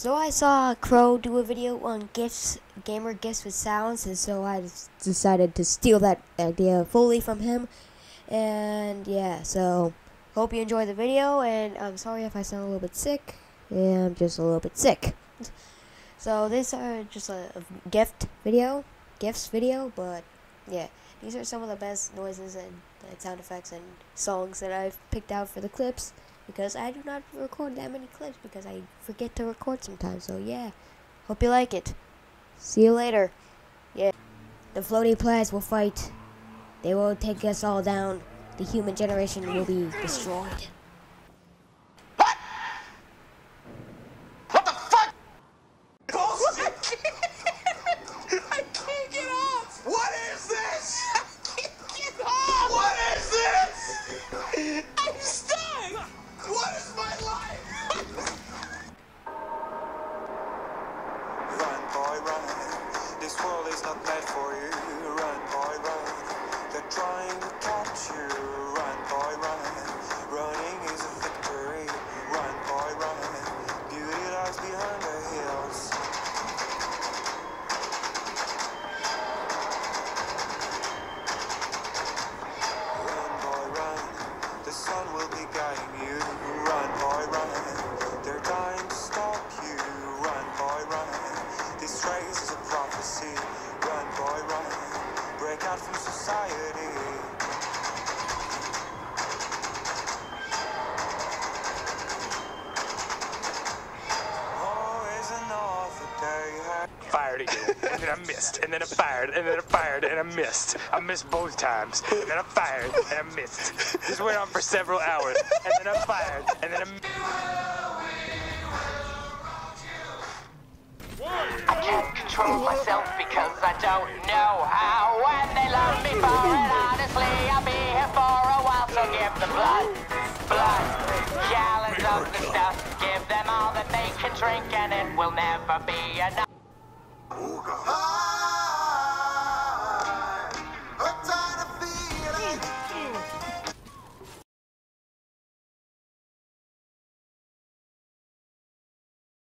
So I saw Crow do a video on GIFs, gamer GIFs with sounds, and so I decided to steal that idea fully from him. And yeah, so hope you enjoyed the video, and I'm sorry if I sound a little bit sick. Yeah, I'm just a little bit sick. So these are just a GIFs video, but yeah, these are some of the best noises and sound effects and songs that I've picked out for the clips, because I do not record that many clips because I forget to record sometimes. So yeah, hope you like it. See you later. Yeah, the floating planets will fight. They will take us all down. The human generation will be destroyed. What? What the fuck? I can't get off. What is this? I can't get off. What is this? I'm stuck. What is my life? Run, boy, run. This world is not meant for you. Run, boy, run. They're trying to catch you. Run, boy, run. Running is a victory. Run, boy, run. Beauty lies behind the hills. Run, boy, run. The sun will be guiding you. Run, boy, run. They're dying to stop you. Run, boy, run. This race is a prophecy. Run, boy, run. Break out from society. Fired again, and then I missed, and then I fired, and then I fired, and I missed. I missed both times, and then I fired, and I missed. This went on for several hours, and then I fired, and then I missed. I can't control myself because I don't know how, and they love me for it. Honestly, I'll be here for a while, so give them blood, gallons of the stuff. Give them all that they can drink, and it will never be enough. Oh, God.